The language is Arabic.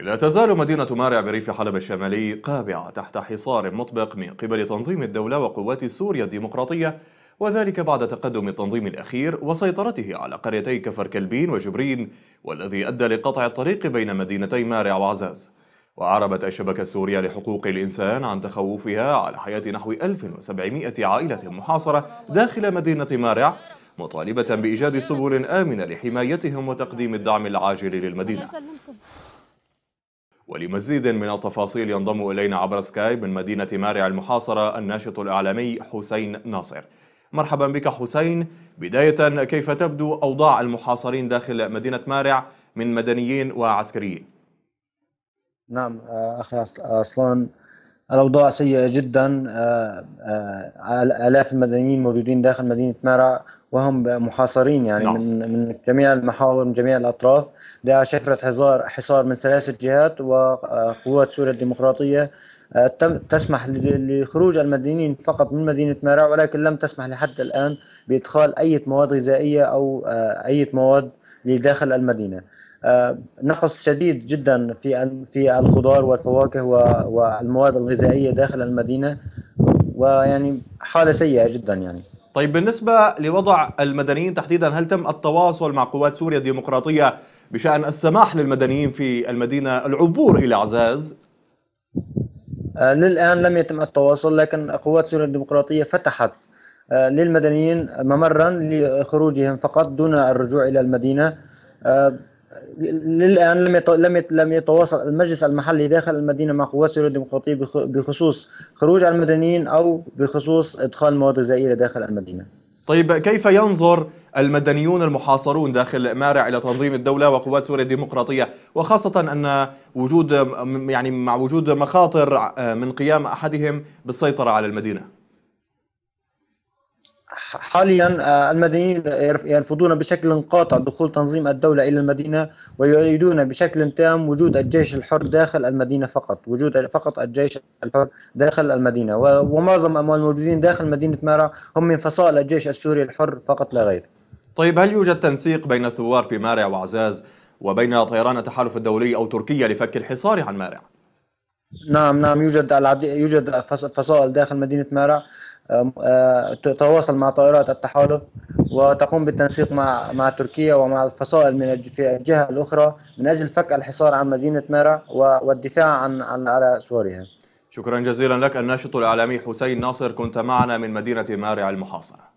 لا تزال مدينة مارع بريف حلب الشمالي قابعة تحت حصار مطبق من قبل تنظيم الدولة وقوات سوريا الديمقراطية، وذلك بعد تقدم التنظيم الأخير وسيطرته على قريتي كفر كلبين وجبرين، والذي أدى لقطع الطريق بين مدينتي مارع وعزاز. وعربت الشبكة السورية لحقوق الإنسان عن تخوفها على حياة نحو 1700 عائلة محاصرة داخل مدينة مارع، مطالبة بإيجاد سبل آمنة لحمايتهم وتقديم الدعم العاجل للمدينة. ولمزيد من التفاصيل ينضم إلينا عبر سكايب من مدينة مارع المحاصرة الناشط الإعلامي حسين ناصر. مرحبا بك حسين. بداية، كيف تبدو أوضاع المحاصرين داخل مدينة مارع من مدنيين وعسكريين؟ نعم أخي أصلان، الأوضاع سيئة جدا. آلاف المدنيين موجودين داخل مدينة مارع وهم محاصرين، يعني نعم، من جميع المحاور، من جميع الأطراف. داعش شفرة حصار من 3 جهات، وقوات سوريا الديمقراطية تسمح لخروج المدنيين فقط من مدينة مارع، ولكن لم تسمح لحد الآن بإدخال أي مواد غذائية أو أي مواد لداخل المدينة. نقص شديد جدا في الخضار والفواكه والمواد الغذائية داخل المدينة، ويعني حالة سيئة جدا يعني. طيب، بالنسبة لوضع المدنيين تحديدا، هل تم التواصل مع قوات سوريا الديمقراطية بشأن السماح للمدنيين في المدينة العبور إلى عزاز؟ للآن لم يتم التواصل، لكن قوات سوريا الديمقراطية فتحت للمدنيين ممرا لخروجهم فقط دون الرجوع إلى المدينة. للآن لم يتواصل المجلس المحلي داخل المدينة مع قوات سوريا الديمقراطية بخصوص خروج المدنيين أو بخصوص إدخال مواد غذائية داخل المدينة. طيب، كيف ينظر المدنيون المحاصرون داخل مارع إلى تنظيم الدولة وقوات سوريا الديمقراطية، وخاصة أن وجود يعني مع وجود مخاطر من قيام أحدهم بالسيطرة على المدينة؟ حاليا المدنيين يرفضون بشكل قاطع دخول تنظيم الدولة إلى المدينة، ويريدون بشكل تام وجود الجيش الحر داخل المدينة فقط، وجود فقط الجيش الحر داخل المدينة. ومعظم الموجودين داخل مدينة مارع هم من فصائل الجيش السوري الحر فقط لا غير. طيب، هل يوجد تنسيق بين الثوار في مارع وعزاز وبين طيران التحالف الدولي أو تركيا لفك الحصار عن مارع؟ نعم، يوجد فصائل داخل مدينة مارع تتواصل مع طائرات التحالف وتقوم بالتنسيق مع تركيا ومع الفصائل في الجهة الأخرى من أجل فك الحصار عن مدينة مارع والدفاع عن أراء سوريا. شكرا جزيلا لك الناشط الإعلامي حسين ناصر، كنت معنا من مدينة مارع المحاصرة.